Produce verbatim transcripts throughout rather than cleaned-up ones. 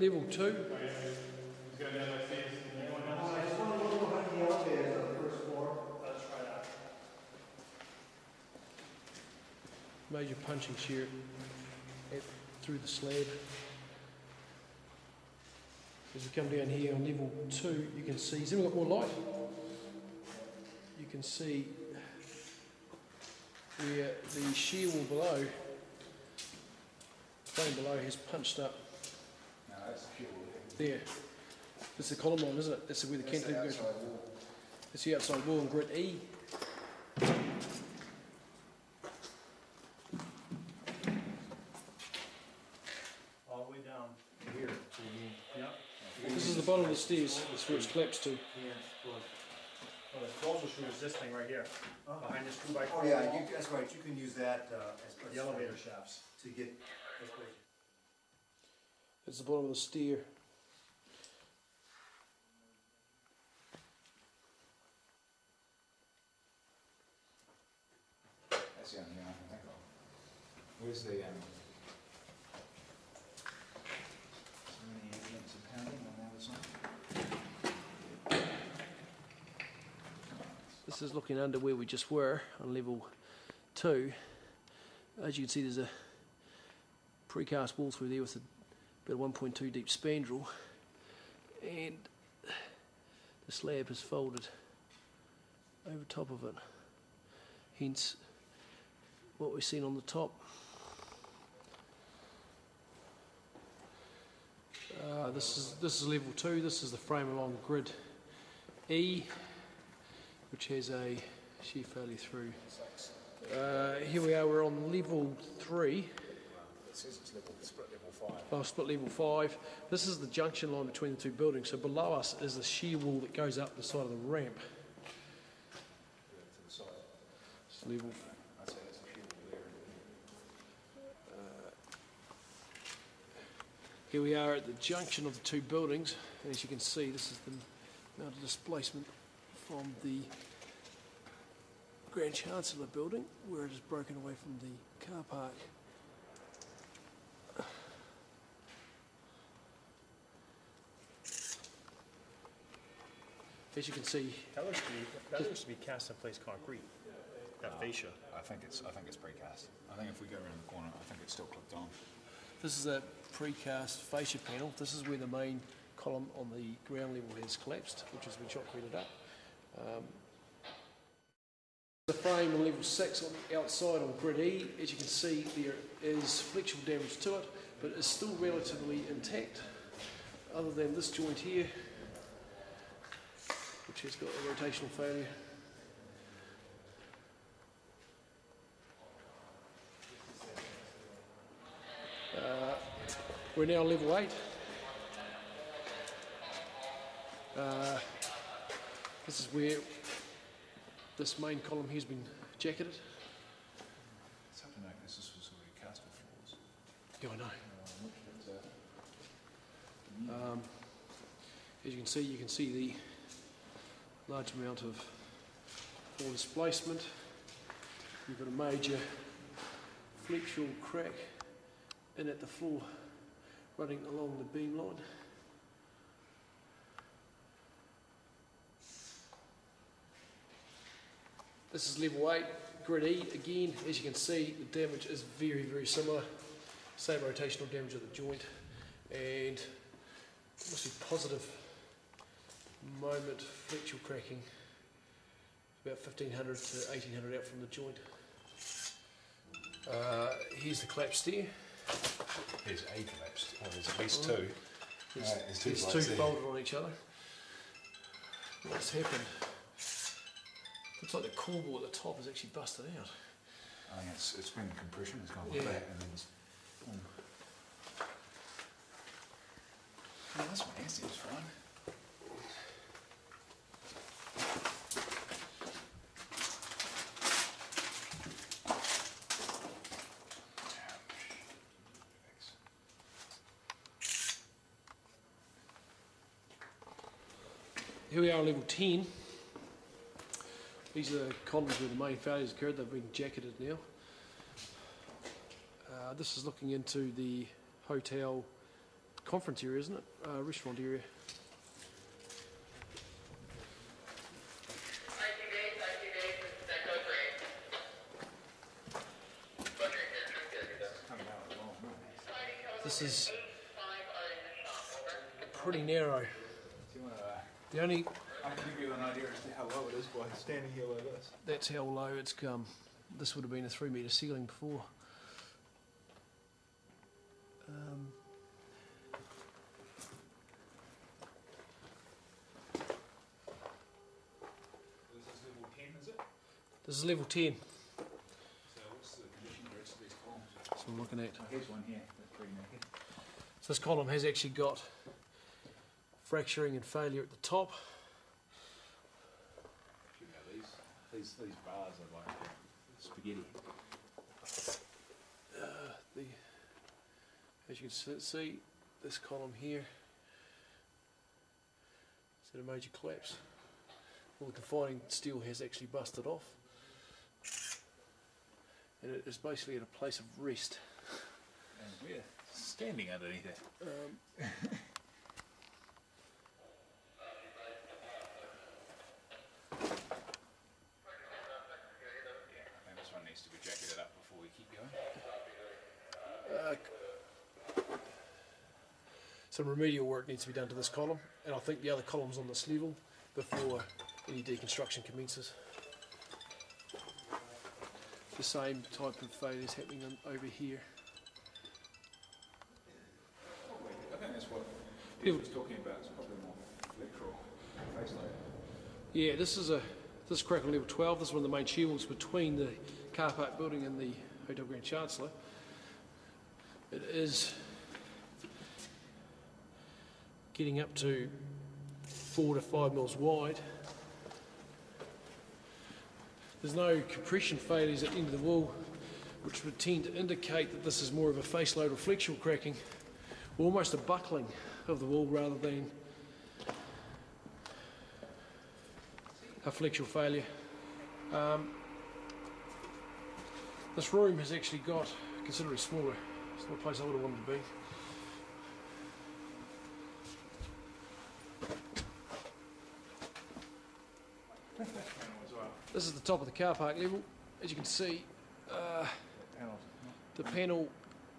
level two. Major punching shear through the slab. As we come down here on level two, you can see, has anyone got more light? You can see where the shear wall below, the plane below, has punched up. No, that's the shear wall. There. That's the column line, isn't it? That's where the cantilever goes. That's the outside wall in grid E. Bottom of the stairs, that's where it's collapsed to. Yeah, well, the also shows this thing right here, oh. behind this two by four. Oh yeah, you, that's right. You can use that uh, as the elevator uh, shafts to get. That's the bottom of the stair. That's the only one I can think of. Where's the? Um, This is looking under where we just were on level two. As you can see, there's a precast wall through there with a, about a one point two deep spandrel, and the slab is folded over top of it. Hence, what we've seen on the top. Uh, this is this is level two. This is the frame along grid E, which has a shear failure through. Uh, here we are, we're on level three. It says it's level, split level five. Oh, split level five. This is the junction line between the two buildings, so below us is the shear wall that goes up the side of the ramp. To the side. It's level five. I'd say that's the shear wall there. Uh, here we are at the junction of the two buildings, and as you can see, this is the amount of displacement from the Grand Chancellor building, where it is broken away from the car park. As you can see, that looks to be, that looks to be cast in place concrete. That uh, fascia. I think it's I think it's precast. I think if we go around the corner, I think it's still clipped on. This is a precast fascia panel. This is where the main column on the ground level has collapsed, which has been shotcreted up. Um, the frame on level six on, outside on grid E, as you can see, there is flexural damage to it, but it's still relatively intact, other than this joint here, which has got a rotational failure. Uh, we're now on level eight. Uh, This is where this main column here has been jacketed. It's hard to know because this was already cast with floors. Yeah, I know. Um, as you can see, you can see the large amount of floor displacement. You've got a major flexural crack in at the floor running along the beam line. This is level eight, grid E again. As you can see, the damage is very, very similar. Same rotational damage of the joint, and mostly positive moment flexural cracking, about fifteen hundred to eighteen hundred out from the joint. Uh, here's the collapsed there. There's a collapsed. Oh, there's at least two. There's, uh, there's two, there's two folded on each other. What's happened? Looks like the core wall at the top is actually busted out. I think it's, it's been compression, it's gone like yeah. that, and then it's boom. Oh, this one has to be fine. Here we are on level ten. These are the columns where the main failures occurred. They've been jacketed now. Uh, this is looking into the hotel conference area, isn't it? Uh, restaurant area. This is pretty narrow. The only I can give you an idea as to how low it is by standing here like this. That's how low it's come. This would have been a three metre ceiling before. Um, this is level ten, is it? This is level ten. So what's the condition of the rest of these columns? That's what I'm looking at. Oh, here's one here. That's pretty naked. So this column has actually got fracturing and failure at the top. You know, these, these, these bars are like spaghetti. Uh, the, as you can see, this column here has had a major collapse. All the confining steel has actually busted off, and it is basically at a place of rest. And we're standing underneath it. Um, Some remedial work needs to be done to this column, and I think the other columns on this level before any deconstruction commences. The same type of failures happening over here. I think that's what he was talking about. It's probably more electoral face layer. Yeah, this is a this crack on level twelve. This is one of the main shields between the car park building and the Hotel Grand Chancellor. It is getting up to four to five mils wide. There's no compression failures at the end of the wall, which would tend to indicate that this is more of a face load or flexural cracking, or almost a buckling of the wall rather than a flexural failure. Um, this room has actually got considerably smaller. It's not a place I would have wanted to be. This is the top of the car park level. As you can see, uh, the panel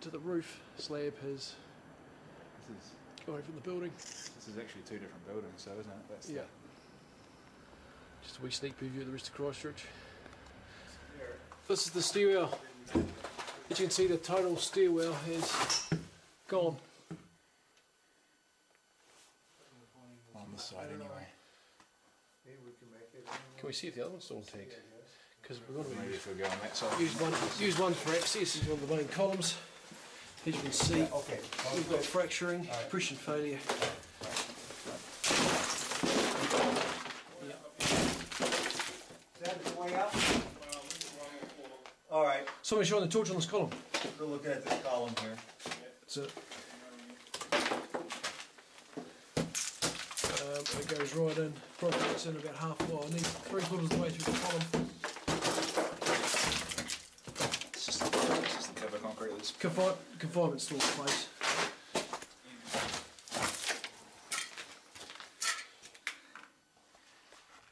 to the roof slab has gone from the building. This is actually two different buildings, so isn't it? That's yeah. Just a wee sneak preview of the rest of Christchurch. This is the stairwell. As you can see, the total stairwell has gone. On the side anyway. Can we see if the other one's still tagged? Because we're going to use, we'll go on that side. Use, one, use one for access. This is one of the main columns. As you can see, yeah, okay. We've got fracturing, right. Compression failure. Is that the way up? All right. Somebody showing the torch on this column. We're looking at this column here. That's it. It goes right in, probably it's in about half a while. I need three quarters of the way through the column. It's just the, it's just the cover concrete. Confi confinement store place.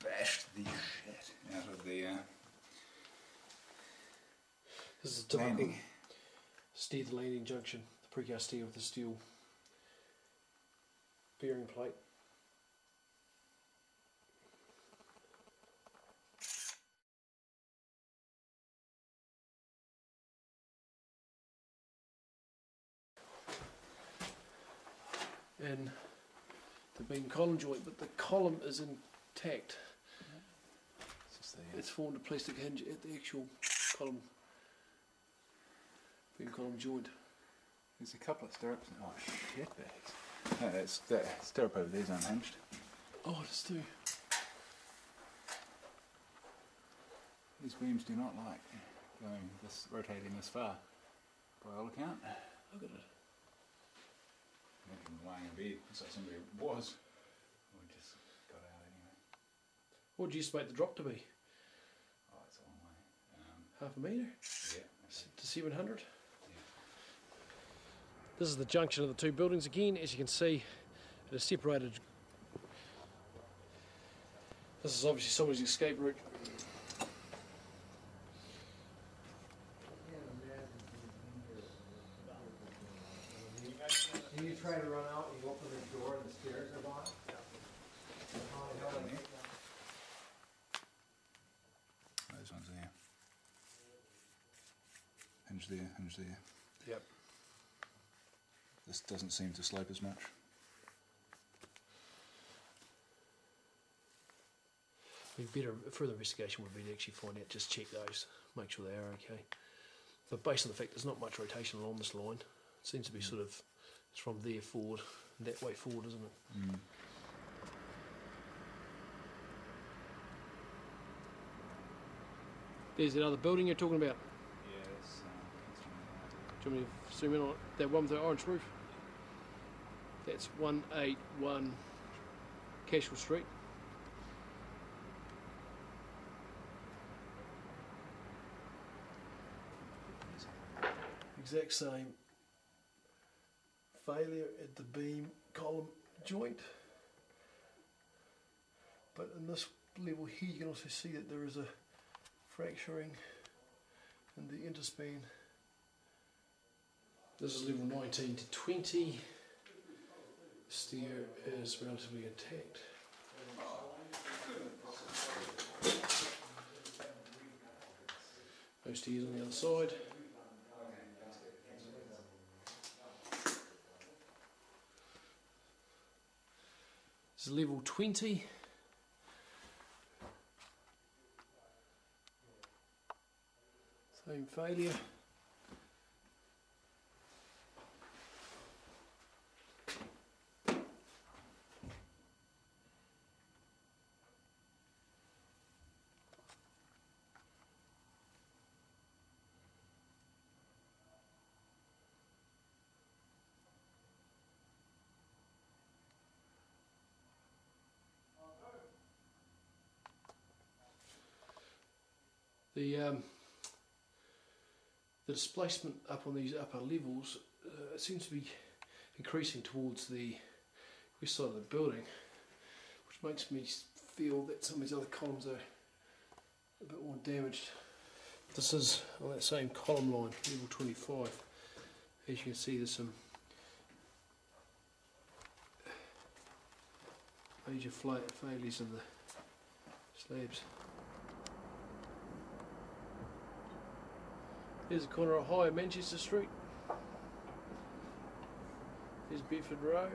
Bashed the shit out of the. Uh, this is the landing. Steer the landing junction, the precast steer with the steel bearing plate. In the beam column joint, but the column is intact. Yeah. It's, just the, uh, it's formed a plastic hinge at the actual column, beam column joint. There's a couple of stirrups. Oh shit, bags. No, that's, that stirrup over there is unhinged. Oh, it is too. These beams do not like going this, rotating this far. By all account, look at it. Lying in bed, so somebody was. We just got out anyway. What do you estimate the drop to be? Oh, it's a long way. Um, Half a metre? Yeah. Okay. To seven hundred? Yeah. This is the junction of the two buildings again. As you can see, it is separated. This is obviously somebody's escape route. Can you try to run out and you open the door and the stairs are gone? Those ones there. Hinge there, hinge there. Yep. This doesn't seem to slope as much. Better further investigation would be to actually find out, just check those, make sure they are okay. But based on the fact there's not much rotation along this line, it seems to be mm. sort of it's from there forward, that way forward, isn't it? Mm. There's that other building you're talking about. Yeah, that's, uh, do you want me to zoom in on it? That one with the orange roof? That's one eight one Cashel Street. Exact same failure at the beam column joint, but in this level here you can also see that there is a fracturing in the interspan. This is level nineteen to twenty. Stair is relatively intact. No stairs on the other side. Level twenty. Same failure. The, um, the displacement up on these upper levels uh, seems to be increasing towards the west side of the building, which makes me feel that some of these other columns are a bit more damaged. This is on that same column line, level twenty-five. As you can see, there's some major failures in the slabs. Here's the corner of High Manchester Street. Here's Beeford Row.